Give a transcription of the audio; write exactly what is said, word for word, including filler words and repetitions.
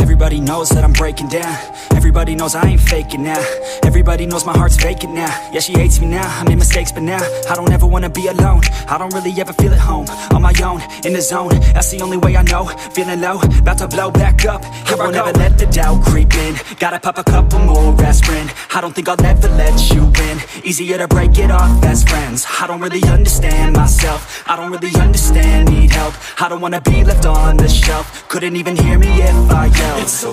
Everybody knows that I'm breaking down. Everybody knows I ain't faking now. Everybody knows my heart's faking now. Yeah, she hates me now, I made mistakes, but now I don't ever wanna be alone. I don't really ever feel at home. On my own, in the zone, that's the only way I know. Feeling low, about to blow back up. Here I won't ever let the doubt creep in. Gotta pop a couple more aspirin. I don't think I'll ever let you win. Easier to break it off as friends. I don't really understand myself. I don't really understand, need help. I don't wanna be left on the shelf. Couldn't even hear me if I yelled. It's so